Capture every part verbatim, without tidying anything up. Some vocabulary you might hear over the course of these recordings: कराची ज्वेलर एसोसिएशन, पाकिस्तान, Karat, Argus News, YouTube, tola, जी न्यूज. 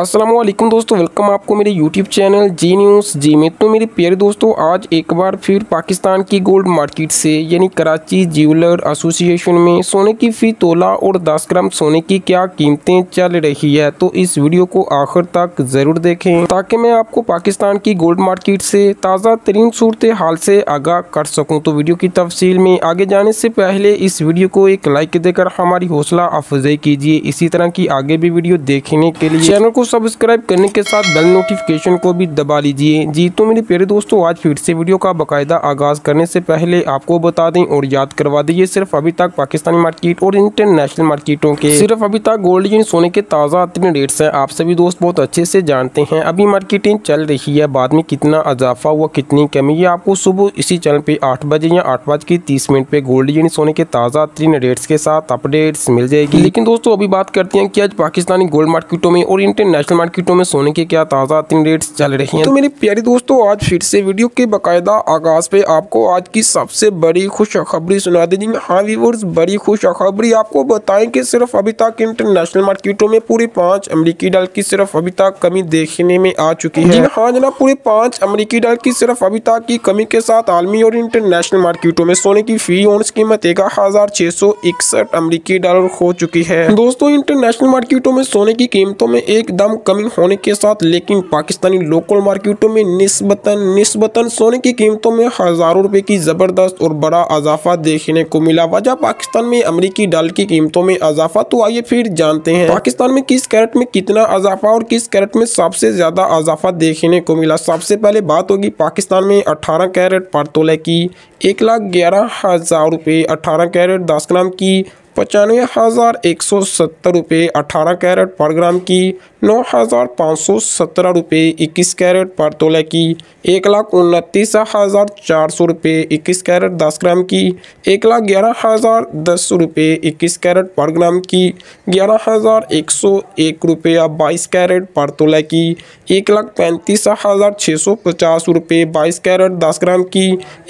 अस्सलामुअलैकुम दोस्तों, वेलकम आपको मेरे YouTube चैनल जी न्यूज जी में। तो मेरे प्यारे दोस्तों, आज एक बार फिर पाकिस्तान की गोल्ड मार्केट से यानी कराची ज्वेलर एसोसिएशन में सोने की फी तोला और दस ग्राम सोने की क्या कीमतें चल रही है, तो इस वीडियो को आखिर तक जरूर देखें ताकि मैं आपको पाकिस्तान की गोल्ड मार्केट से ताज़ा तरीन सूरत हाल से आगाह कर सकूँ। तो वीडियो की तफसील में आगे जाने से पहले इस वीडियो को एक लाइक देकर हमारी हौसला अफजाई कीजिए। इसी तरह की आगे भी वीडियो देखने के लिए चैनल को सब्सक्राइब करने के साथ बेल नोटिफिकेशन को भी दबा लीजिए। जी तो मेरे प्यारे दोस्तों, आज फिर से वीडियो का बाकायदा आगाज करने से पहले आपको बता दें और याद करवा दें, ये सिर्फ अभी तक पाकिस्तानी मार्केट और इंटरनेशनल मार्केटों के सिर्फ अभी तक गोल्ड यानी सोने के ताज़ा इतने रेट्स हैं। आप सभी दोस्त बहुत अच्छे से जानते हैं अभी मार्केटिंग चल रही है, बाद में कितना इजाफा हुआ कितनी कमी, ये आपको सुबह इसी चैनल पर आठ बजे या आठ बज के तीस मिनट पर गोल्ड यानी सोने के ताज़ा तीन रेट्स के साथ अपडेट्स मिल जाएगी। लेकिन दोस्तों अभी बात करते हैं कि आज पाकिस्तानी गोल्ड मार्केटों में और इंटरनेशनल नेशनल मार्केटों में सोने के क्या ताज़ा तीन रेट्स चल रही हैं। तो मेरे प्यारे दोस्तों, आज फिर से वीडियो के बाकायदा आगाज़ पे आपको आज की सबसे बड़ी खुशखबरी सुना दी। हाँ व्यूअर्स, बड़ी खुशखबरी आपको बताएं कि सिर्फ अभी तक इंटरनेशनल मार्केटों में पूरे पाँच अमेरिकी डॉलर की सिर्फ अभी तक कमी देखने में आ चुकी है। हाँ जनाब, पूरे पाँच अमेरिकी डॉलर की सिर्फ अभी तक की कमी के साथ आलमी और इंटरनेशनल मार्केटों में सोने की फी औंस कीमत एक हजार छह सौ इकसठ अमेरिकी डॉलर हो चुकी है। दोस्तों इंटरनेशनल मार्केटों में सोने की कीमतों में एक दाम कमी होने के साथ लेकिन पाकिस्तानी लोकल मार्केटों में निस्बतन निस्बतन सोने की कीमतों में हज़ारों रुपए की ज़बरदस्त और बड़ा इजाफा देखने को मिला। वजह पाकिस्तान में अमेरिकी डॉलर की कीमतों में इजाफा, तो आइए फिर जानते हैं पाकिस्तान में किस कैरेट में कितना इजाफा और किस कैरेट में सबसे ज़्यादा इजाफा देखने को मिला। सबसे पहले बात होगी पाकिस्तान में अठारह कैरेट पर तोले की एक लाख ग्यारह हज़ार रुपये, अठारह कैरेट दस ग्राम की पचानवे हज़ार एक सौ सत्तर रुपये, अठारह कैरेट पर ग्राम की नौ हज़ार पाँच सौ सत्रह रुपये, इक्कीस कैरेट पर तोला की एक लाख उनतीस हज़ार चार सौ रुपये, इक्कीस कैरेट दस ग्राम की एक लाख ग्यारह हज़ार दस रुपये, इक्कीस कैरेट पर ग्राम की ग्यारह हज़ार एक सौ एक रुपया, बाईस कैरेट पर तोला की एक लाख पैंतीस हज़ार छः सौ पचास रुपये, बाईस कैरेट दस ग्राम की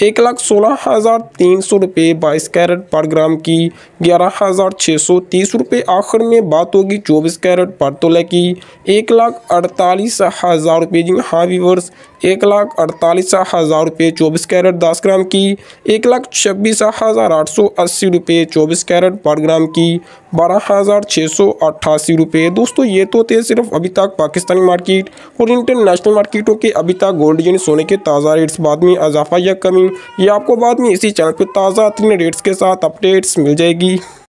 एक लाख सोलह हज़ार तीन सौ रुपये, बाईस कैरेट पर ग्राम की ग्यारह हजार छः सौ तीस रुपये। आखिर में बात होगी चौबीस कैरेट पर तोला की एक लाख अड़तालीस हज़ार रुपये। जी हाँ व्यूअर्स, एक लाख अड़तालीस हज़ार रुपये, चौबीस कैरेट दस ग्राम की एक लाख छब्बीस हज़ार आठ सौ अस्सी रुपये, चौबीस कैरेट पर ग्राम की बारह हज़ार छः सौ अट्ठासी रुपये। दोस्तों ये तो थे सिर्फ अभी तक पाकिस्तानी मार्केट और इंटरनेशनल मार्केटों के अभी तक गोल्ड यानी सोने के ताज़ा रेट्स, बाद में इजाफा या कमी ये आपको बाद में इसी चैनल पर ताज़ा तीन रेट्स के साथ अपडेट्स मिल जाएगी।